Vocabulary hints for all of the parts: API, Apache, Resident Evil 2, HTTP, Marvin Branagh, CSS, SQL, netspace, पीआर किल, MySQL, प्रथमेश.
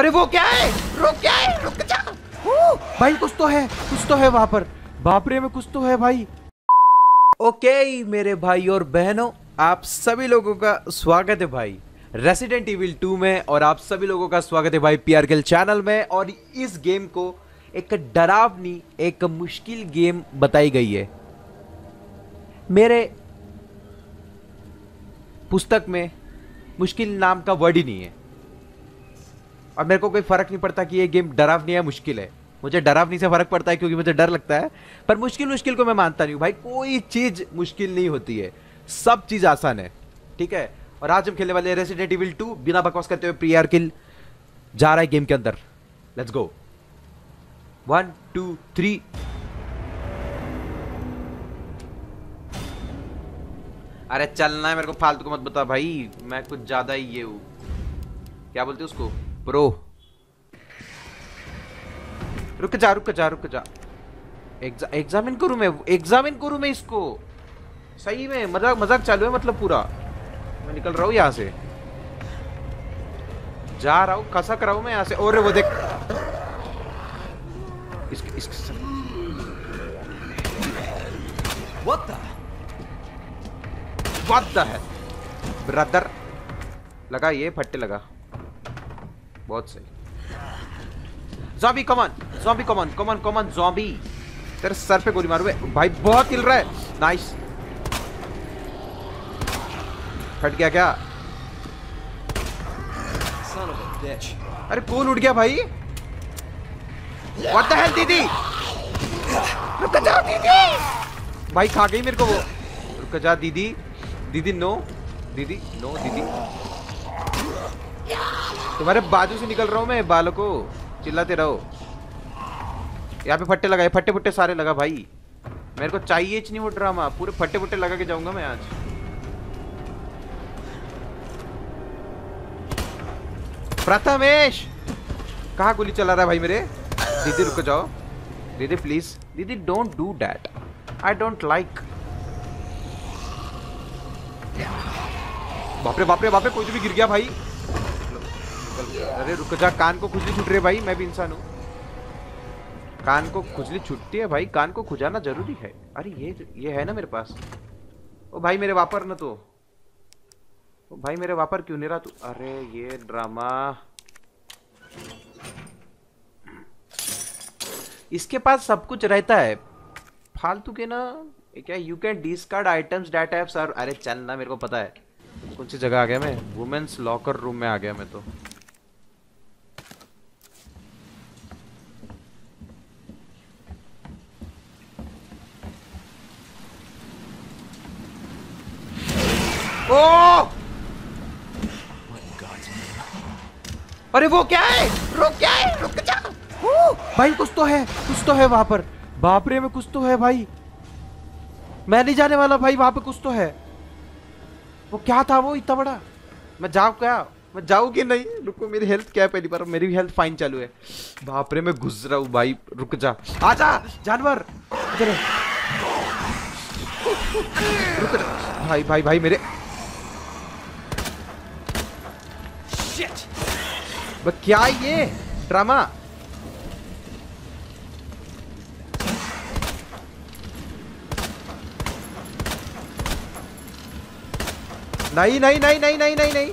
अरे वो क्या है, रुक, क्या है, रुक जा भाई, कुछ तो है वहां पर, बापरे में कुछ तो है भाई। ओके मेरे भाई और बहनों, आप सभी लोगों का स्वागत है भाई रेसिडेंट इविल 2 में, और आप सभी लोगों का स्वागत है भाई पीआर किल चैनल में। और इस गेम को एक डरावनी, एक मुश्किल गेम बताई गई है। मेरे पुस्तक में मुश्किल नाम का वर्ड ही नहीं है, और मेरे को कोई फर्क नहीं पड़ता कि ये गेम डरावनी है मुश्किल है। मुझे डरावनी से फर्क पड़ता है क्योंकि मुझे डर लगता है, पर मुश्किल मुश्किल को मैं मानता नहीं हूँ भाई। कोई चीज़ मुश्किल नहीं होती है, सब चीज़ आसान है, ठीक है। और आज हम खेलने वाले हैं रेसिडेंट इविल 2। बिना बकवास करते हुए पीआर किल जा रहा है गेम के अंदर, लेट्स गो। 1 2 3 अरे चलना है मेरे को, फालतू को मत बता भाई, मैं कुछ ज्यादा ही ये हूँ, क्या बोलते उसको, प्रो। रुक जा रुक जा रुक जा, एग्जामिन करूं मैं, एग्जामिन करूं मैं इसको, सही में मजाक मजाक चालू है, मतलब पूरा। मैं निकल रहा हूँ यहाँ से, जा रहा हूँ, खसक रहा हूँ मैं यहाँ से। और वो देख इसके What the hell? ब्रदर लगा, ये फट्टे लगा, बहुत सही। Zombie come on, zombie come on, come on come on zombie, तेरे सर पे गोली मारूंगा भाई, बहुत हिल रहा है। नाइस, फट गया क्या? अरे कौन उड़ गया भाई? What the hell दीदी? रुक जा दीदी, भाई खा गई मेरे को वो। रुक जा दीदी, दीदी नो, दीदी नो, दीदी तुम्हारे बाजू से निकल रहा हूँ मैं, बालों को चिल्लाते रहो। यहाँ पे फट्टे लगाए, फट्टे फुट्टे सारे लगा भाई, मेरे को चाहिए नहीं वो ड्रामा, पूरे फट्टे फुट्टे लगा के जाऊंगा मैं आज। प्रथमेश कहाँ गोली चला रहा है भाई मेरे? दीदी रुक जाओ दीदी, प्लीज दीदी, don't do that, I don't like. बापरे बापरे बापरे, कोई तो भी गिर गया भाई। अरे रुक जा, कान को खुजली छूट रही है भाई, मैं भी इंसान हूँ, कान को खुजली छूटती है भाई, कान को खुजाना जरूरी है। अरे ये है ना मेरे पास। ओ भाई मेरे वापर ना तो, ओ भाई मेरे वापर क्यों नहीं रहा तू? अरे ये ड्रामा, इसके पास सब कुछ रहता है फालतू के ना। क्या you can discard items that have serve, अरे चल ना, मेरे को पता है कौन सी जगह आ गया मैं, वुमेन्स लॉकर रूम में आ गया मैं तो। ओ! अरे वो क्या है, रुक, क्या है, रुक जा भाई, कुछ तो है वहां पर, बापरे में कुछ तो है भाई, मैं नहीं जाने वाला भाई, वहां पे कुछ तो है। वो क्या था वो इतना बड़ा? मैं जाऊँ क्या, मैं जाऊँ कि नहीं? रुको मेरी हेल्थ क्या है, पहली बार मेरी हेल्थ फाइन चालू है। बाप रे मैं घुस रहा हूँ भाई, रुक जा, आजा जानवर, रुक जा भाई, भाई भाई मेरे, क्या ये ड्रामा? नहीं नहीं नहीं नहीं नहीं नहीं नहीं,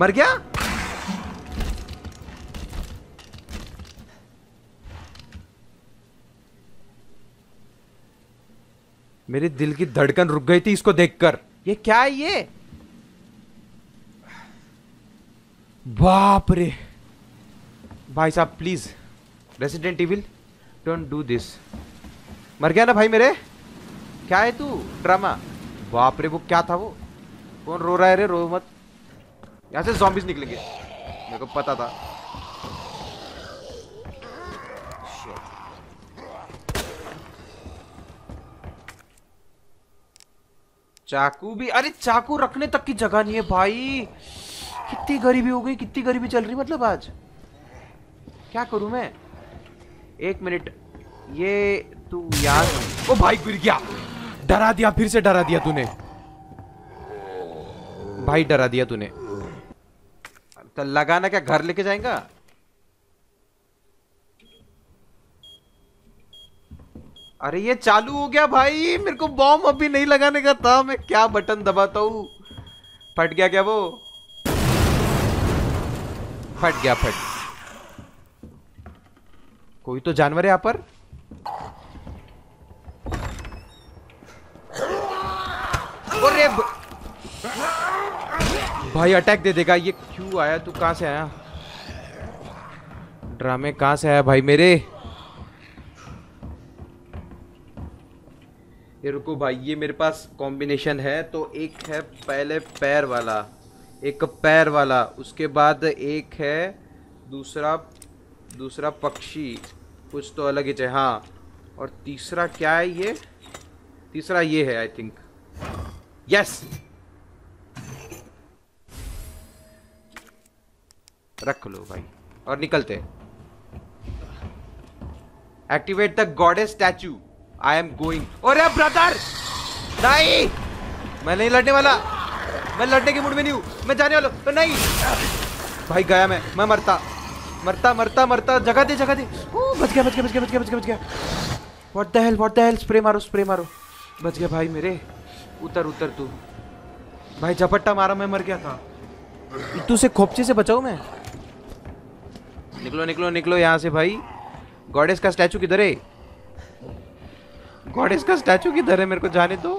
मर गया? मेरे दिल की धड़कन रुक गई थी इसको देखकर। ये क्या है ये? बाप रे भाई साहब, please Resident Evil don't do this. मर गया ना भाई मेरे? क्या है तू ड्रामा? बाप रे वो क्या था वो? कौन रो रहा है रे? रो मत, यहाँ से ज़ॉम्बीज़ निकलेंगे, मेरे को पता था। चाकू भी, अरे चाकू रखने तक की जगह नहीं है भाई, कितनी गरीबी हो गई, कितनी गरीबी चल रही मतलब आज, क्या करूं मैं? एक मिनट, ये तू यार, ओ भाई गिर गया, डरा दिया, फिर से डरा दिया तूने भाई, डरा दिया तूने। तो लगाना क्या घर लेके जाएगा? अरे ये चालू हो गया भाई, मेरे को बॉम्ब अभी नहीं लगाने का था, मैं क्या बटन दबाता हूं। फट गया क्या वो? फट गया, फट गया। कोई तो जानवर है यहां पर। अरे भाई अटैक दे देगा ये। क्यों आया तू? कहां से आया? ड्रामे कहां से आया भाई मेरे? रुको भाई, ये मेरे पास कॉम्बिनेशन है। तो एक है पहले पैर वाला, एक पैर वाला, उसके बाद एक है दूसरा पक्षी, कुछ तो अलग ही चाहिए। हाँ, और तीसरा क्या है? ये तीसरा ये है आई थिंक। यस, रख लो भाई और निकलते। Activate the goddess statue. I am going. अरे ब्रदर नहीं, मैं नहीं लड़ने वाला, मैं लड़ने के मूड में नहीं हूं, मैं जाने वाला तो नहीं भाई। गया मैं मरता मरता मरता मरता। जगह दे, जगह दे। ओ बच गया, बच गया, बच गया, बच गया, बच गया, बच गया। What the hell, what the hell. Spray मारो, स्प्रे मारो। बच गया भाई मेरे। उतर उतर तू भाई, झपट्टा मारा, मैं मर गया था। इतू से खोपचे से बचाऊं मैं। निकलो निकलो निकलो यहाँ से भाई। गॉडेस का स्टैचू किधर है? गॉडेस का स्टैचू किधर है? मेरे को जाने दो।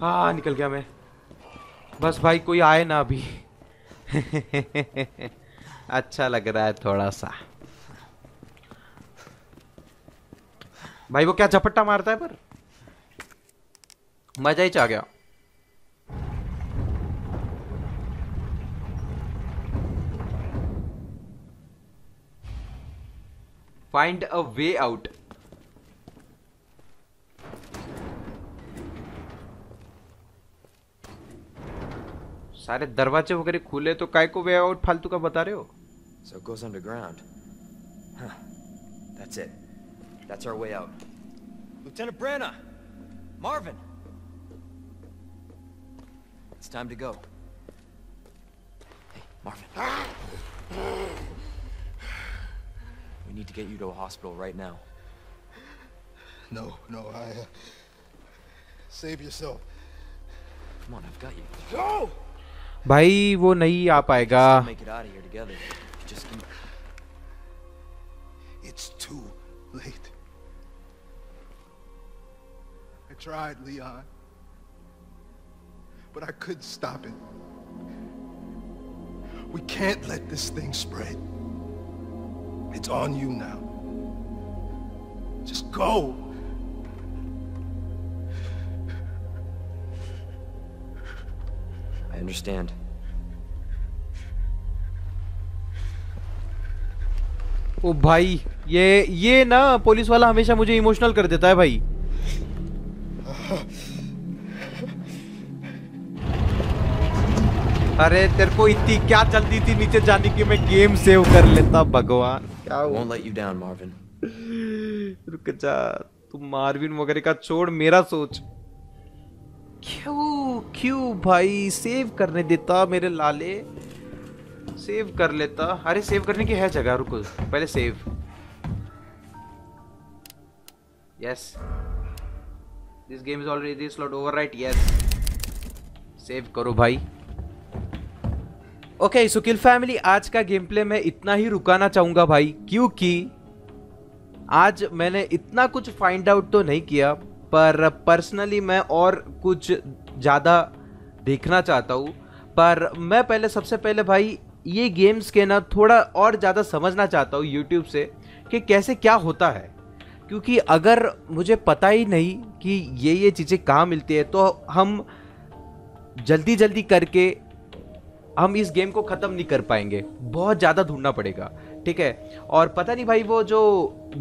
हाँ निकल गया मैं। बस भाई कोई आए ना अभी। अच्छा लग रहा है थोड़ा सा भाई। वो क्या झपट्टा मारता है, पर मजा ही आ गया। Find a way out. सारे दरवाजे वगैरह खुले तो काय को वे आउट फालतू का बता रहे हो? So it goes underground. Huh. That's it. That's our way out. Lieutenant Branagh, Marvin. It's time to go. Hey, Marvin. We need to get you to a hospital right now. No, no, I save yourself. Come on, I've got you. Go! भाई वो नहीं आ पाएगा। Make it out of here together. Just keep... It's too late. I tried, Leon, but I couldn't stop it. We can't let this thing spread. It's on you now. Just go. I understand. ओ भाई ये ना police वाला हमेशा मुझे emotional कर देता है भाई। अरे तेरे को इतनी क्या जल्दी थी नीचे जाने की? मैं गेम सेव कर लेता। भगवान क्या हुआ? Won't let you down, Marvin. रुक जा तू मार्विन वगैरह का छोड़, मेरा सोच। क्यों भाई सेव करने देता मेरे लाले, सेव कर लेता। अरे सेव करने की है जगह, रुको पहले save. Yes this game is already slot overwrite. Yes save करो भाई। ओके सो किल फैमिली, आज का गेम प्ले मैं इतना ही रुकाना चाहूँगा भाई, क्योंकि आज मैंने इतना कुछ फाइंड आउट तो नहीं किया, पर पर्सनली मैं और कुछ ज़्यादा देखना चाहता हूँ। पर मैं पहले सबसे पहले भाई ये गेम्स के ना थोड़ा और ज़्यादा समझना चाहता हूँ यूट्यूब से कि कैसे क्या होता है, क्योंकि अगर मुझे पता ही नहीं कि ये चीज़ें कहाँ मिलती है तो हम जल्दी जल्दी करके हम इस गेम को ख़त्म नहीं कर पाएंगे, बहुत ज़्यादा ढूंढना पड़ेगा। ठीक है, और पता नहीं भाई वो जो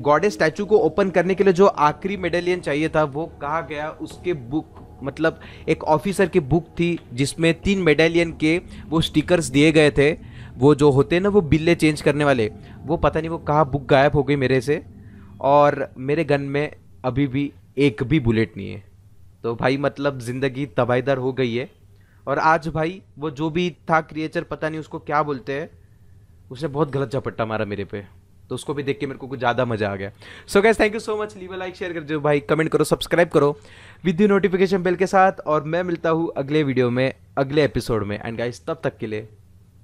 गॉडेस स्टैचू को ओपन करने के लिए जो आखिरी मेडलियन चाहिए था वो कहाँ गया? उसके बुक, मतलब एक ऑफिसर की बुक थी जिसमें 3 मेडलियन के वो स्टिकर्स दिए गए थे, वो जो होते हैं ना वो बिल्ले चेंज करने वाले, वो पता नहीं वो कहाँ बुक गायब हो गई मेरे से, और मेरे गन में अभी भी एक भी बुलेट नहीं है। तो भाई मतलब ज़िंदगी तबाहीदार हो गई है। और आज भाई वो जो भी था क्रिएचर, पता नहीं उसको क्या बोलते हैं, उसने बहुत गलत झपट्टा मारा मेरे पे, तो उसको भी देख के मेरे को कुछ ज़्यादा मज़ा आ गया। So guys thank you so much, leave a like, share कर दो भाई, कमेंट करो, सब्सक्राइब करो विद नोटिफिकेशन बेल के साथ। और मैं मिलता हूँ अगले वीडियो में, अगले एपिसोड में। एंड गाइस तब तक के लिए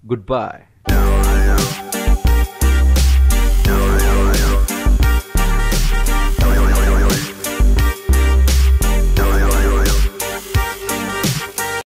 गुड बाय।